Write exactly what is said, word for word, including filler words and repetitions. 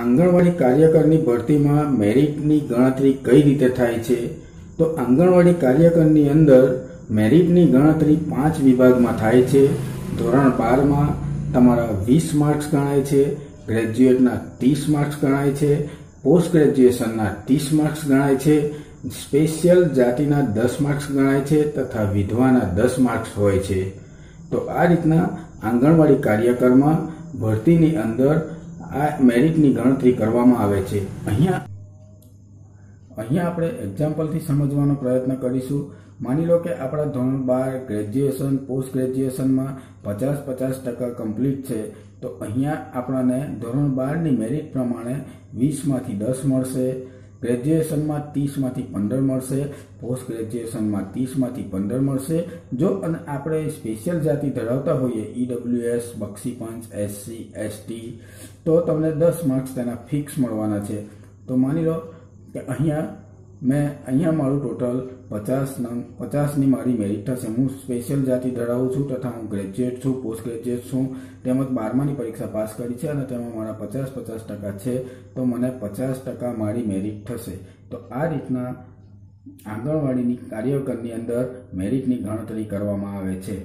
आंगणवाड़ी कार्यकर्नी भर्ती में मेरिटनी गणतरी कई रीते थाय छे। तो आंगणवाड़ी कार्यकर्नी अंदर मेरिटनी गणतरी पांच विभाग में थाय छे। धोरण बार में तमारा वीस मार्क्स गणाय छे, ग्रेज्युएटना तीस मार्क्स गणाय छे, पोस्ट ग्रेज्युएशनना तीस मार्क्स गणाय छे, स्पेशियल जातिना दस मार्क्स गणाय छे तथा विधवाना दस मार्क्स होय छे। तो आ रीतना आंगणवाड़ी कार्यकर में भर्तीनी अंदर आ मेरिटनी गणतरी करवामां आवे छे। अहींया अहींया आपणे एक्जाम्पलथी समजवानो प्रयत्न करीशुं। मानी लो के आपणा धोरण बार ग्रेज्युएशन पोस्ट ग्रेज्युएशन में पचास पचास टका कम्प्लीट है, तो अहींया आपणाने धोरण बारनी मेरिट प्रमाणे वीस मांथी दस मळशे, ग्रेज्युएशन में तीस मांथी पंदर मळशे, पोस्ट ग्रेज्युएशन में तीस मांथी पंदर मळशे। जो अने आपणे स्पेशियल जाति धरावता होईए EWS, Bakshi Panch, SC, ST, तो तमने दस मार्क्स तेना फिक्स मळवाना छे। तो मानी लो के अहींया मैं अहींया मारू टोटल पचास नंग पचास नी मारी मेरिट थशे। हूँ स्पेशियल जाति धरावुं छुं तथा हूँ ग्रेज्युएट छुं, पोस्ट ग्रेज्युएट छुं, तेमज बारमानी परीक्षा पास करी छे अने तेमां मारा पचास पचास टका छे, तो मने पचास टका मारी मेरिट थशे। तो आ रीतना आंगणवाड़ी कार्यकर्तानी अंदर मेरिटनी गणतरी करवामां आवे छे।